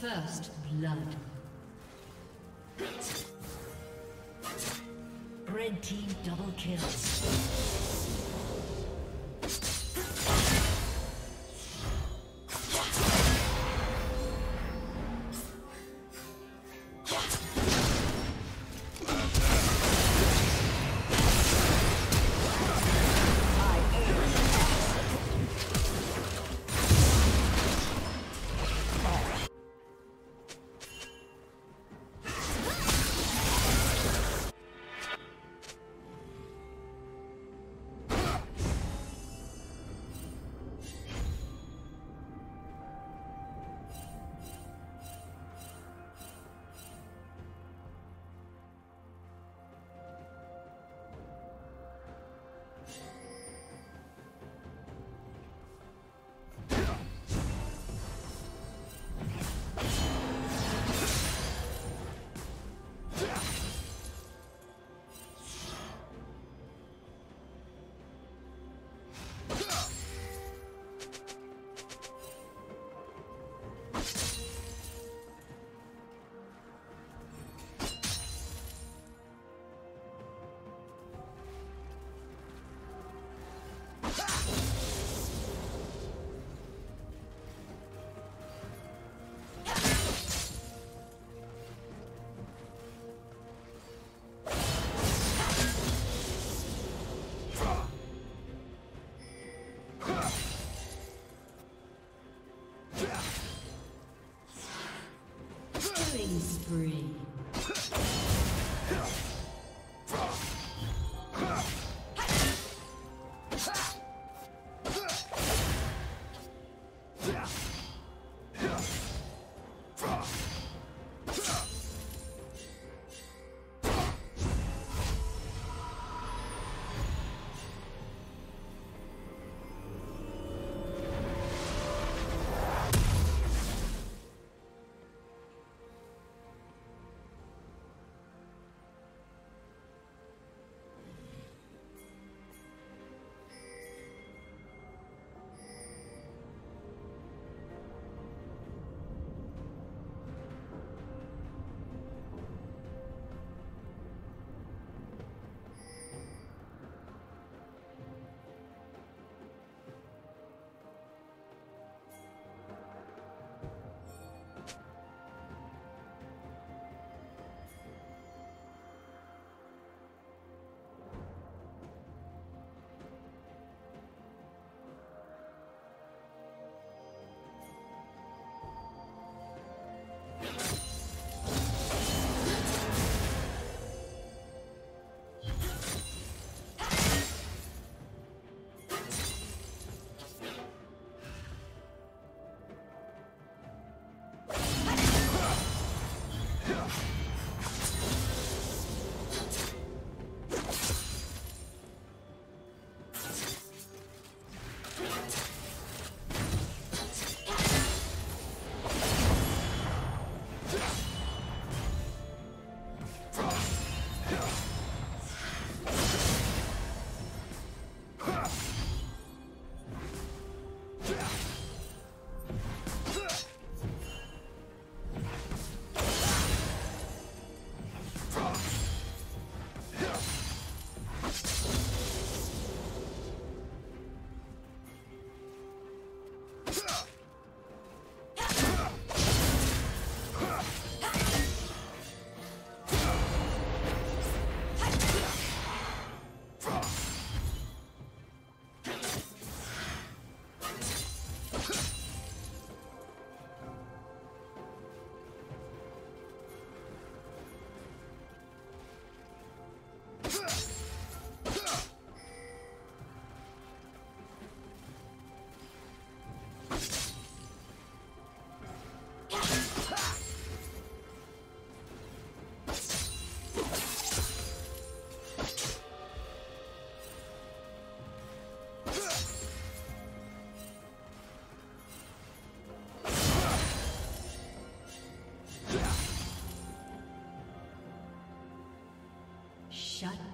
First blood. Red team double kills. Spree.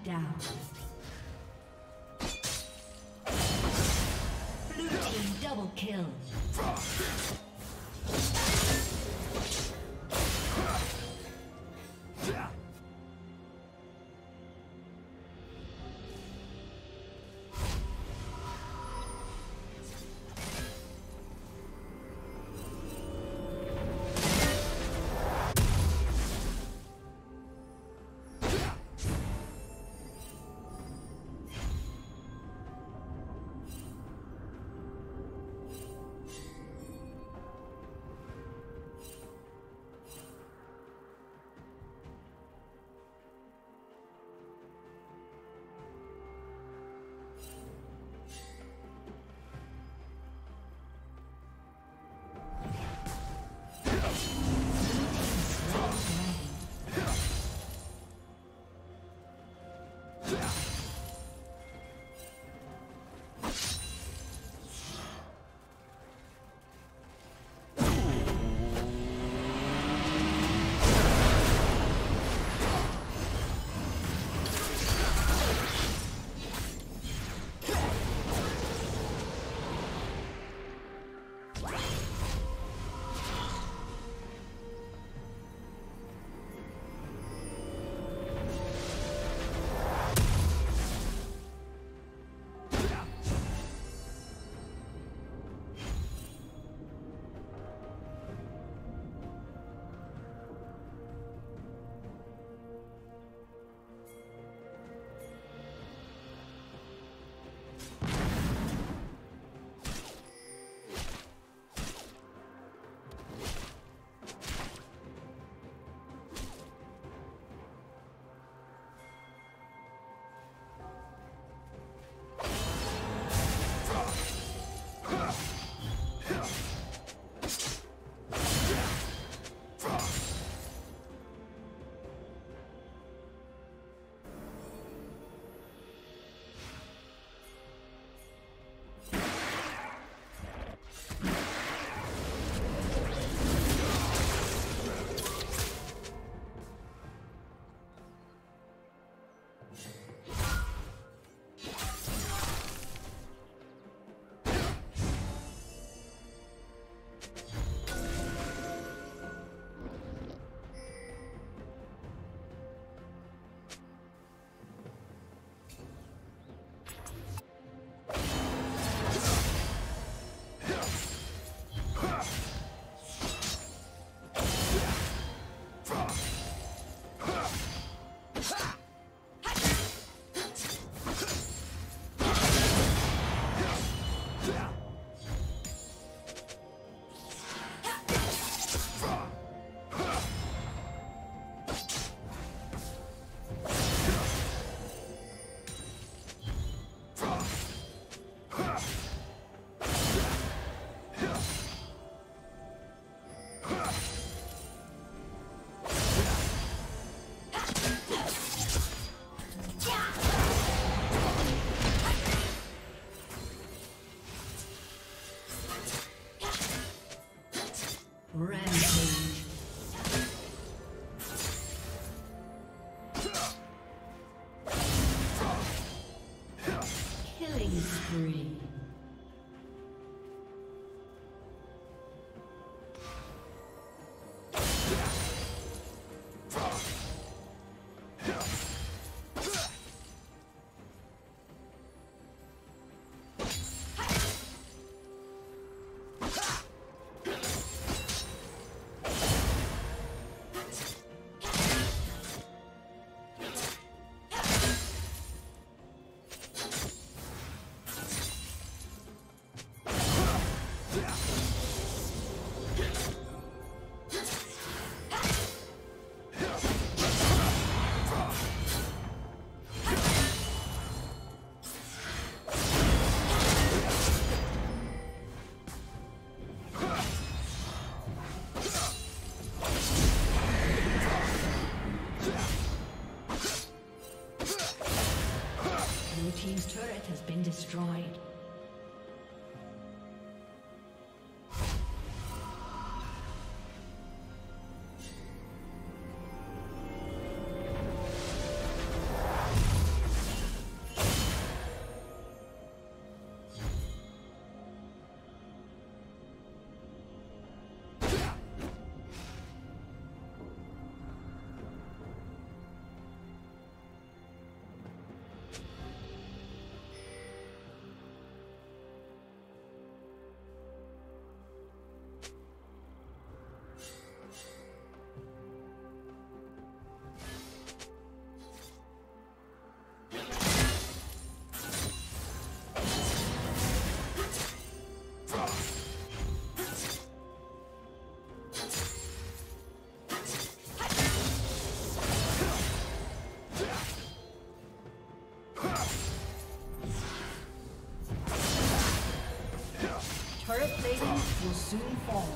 down. Blue team double kill. Destroyed. Turret plating will soon fall.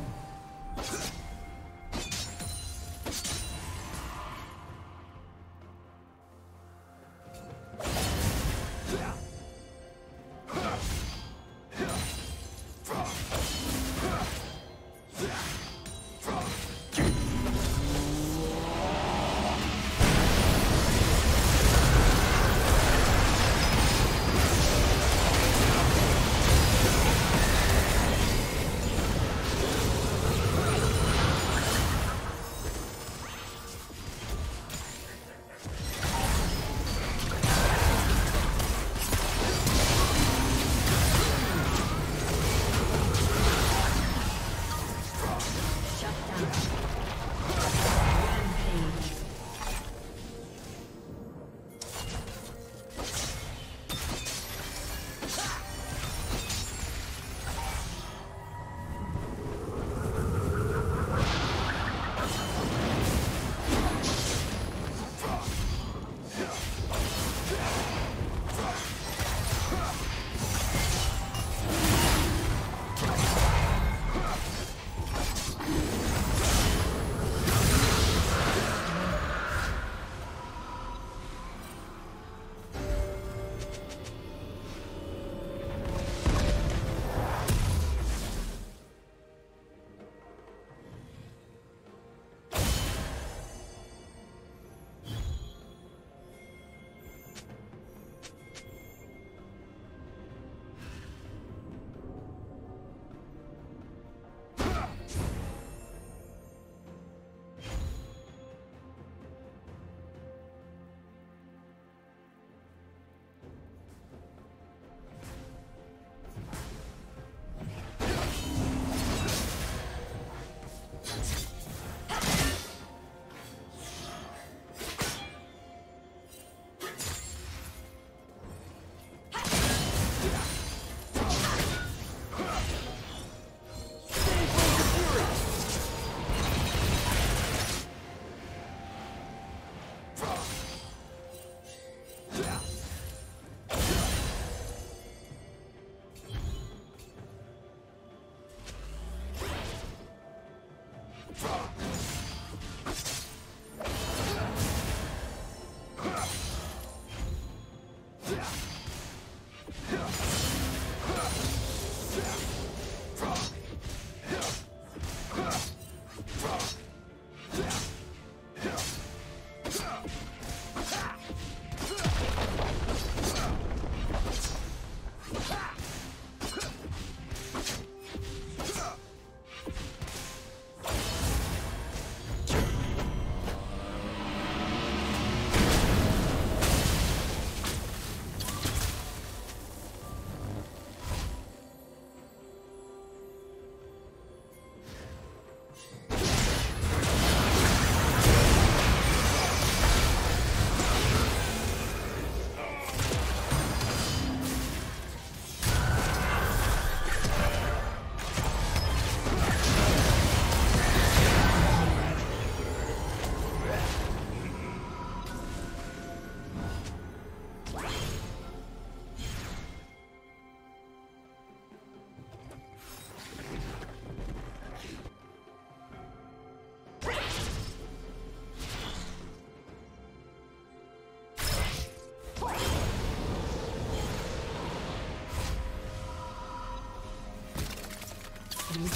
Blue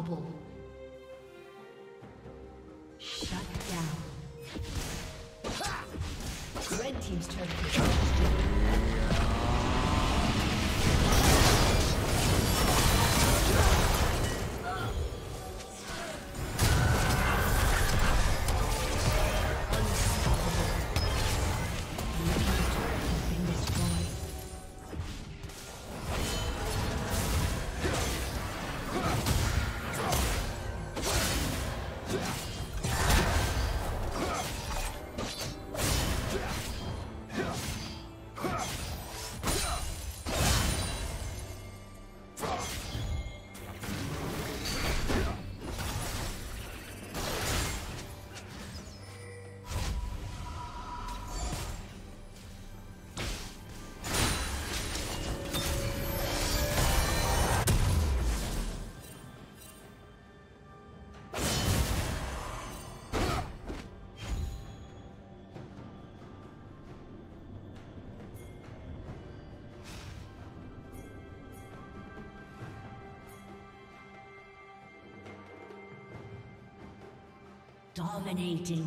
Unstoppable. Shut down. Red team's turret has been destroyed. Dominating.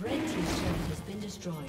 Red Team's turret has been destroyed.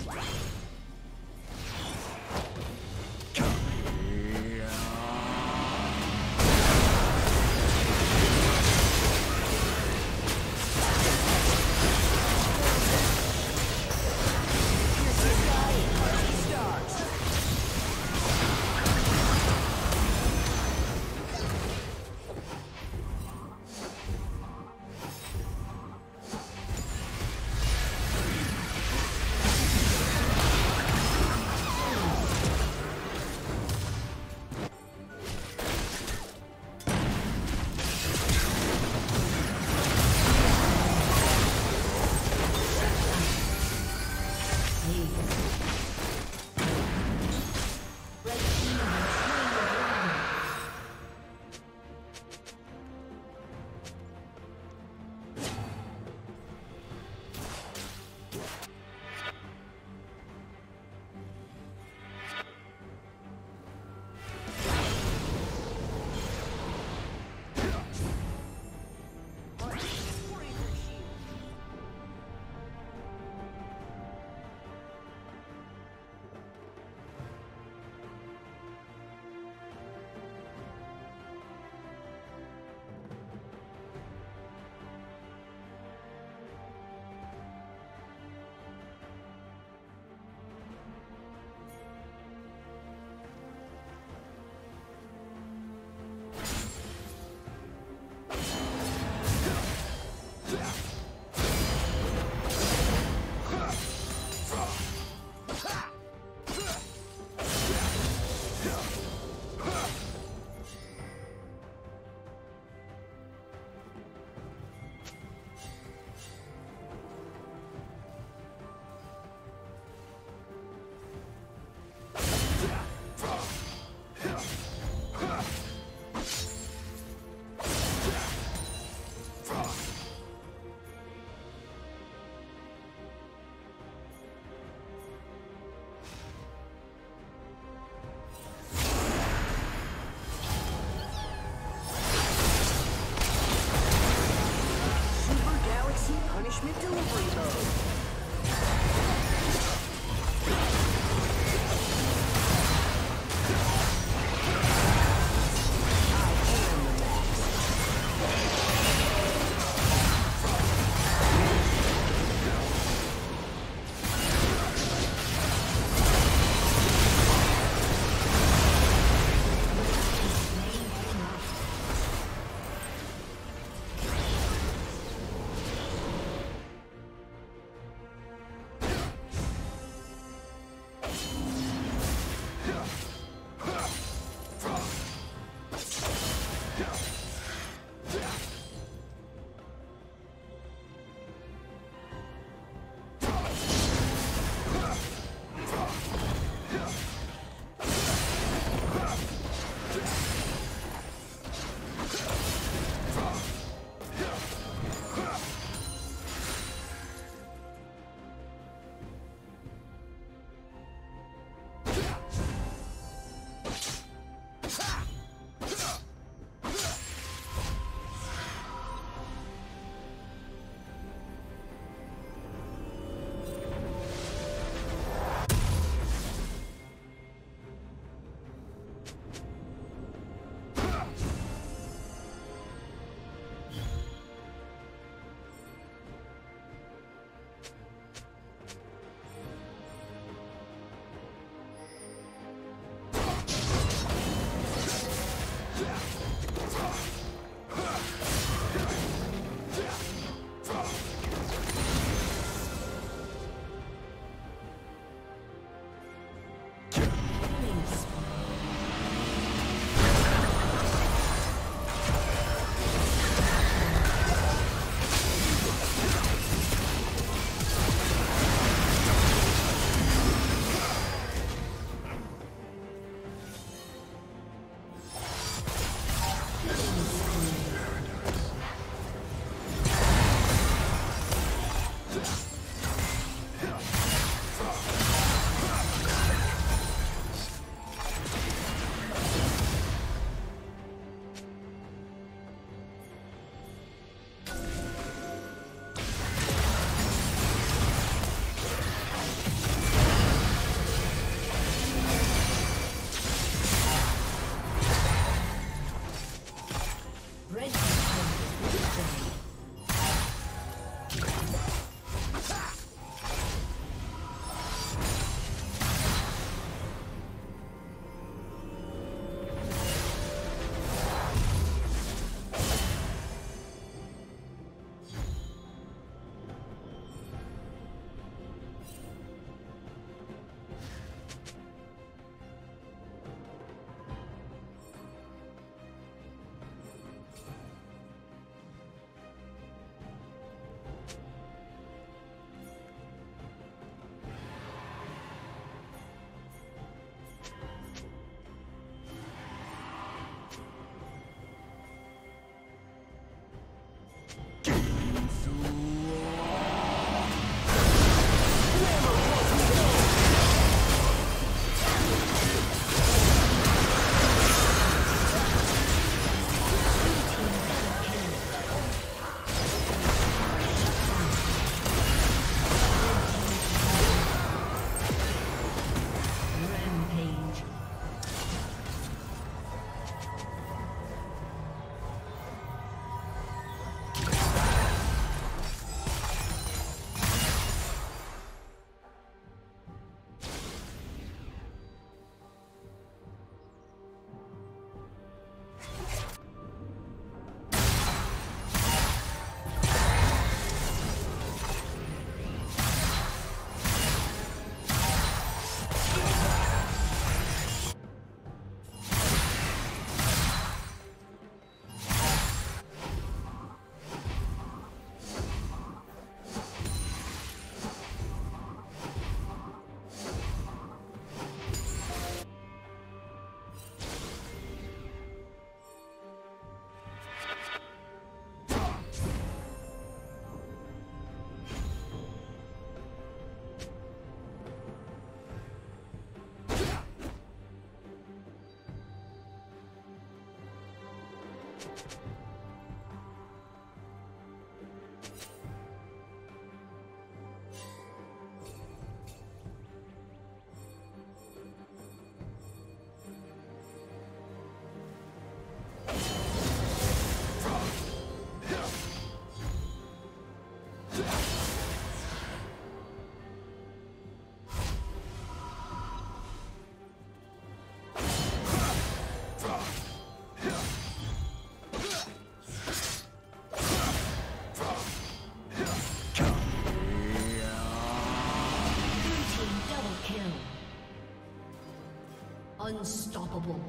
Unstoppable.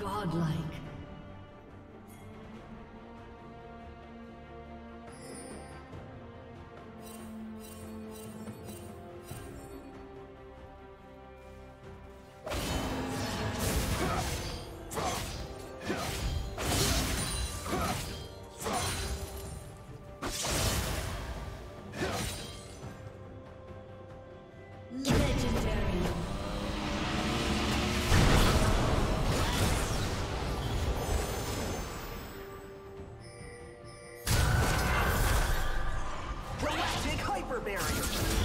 Godlike.